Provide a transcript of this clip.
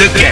The game.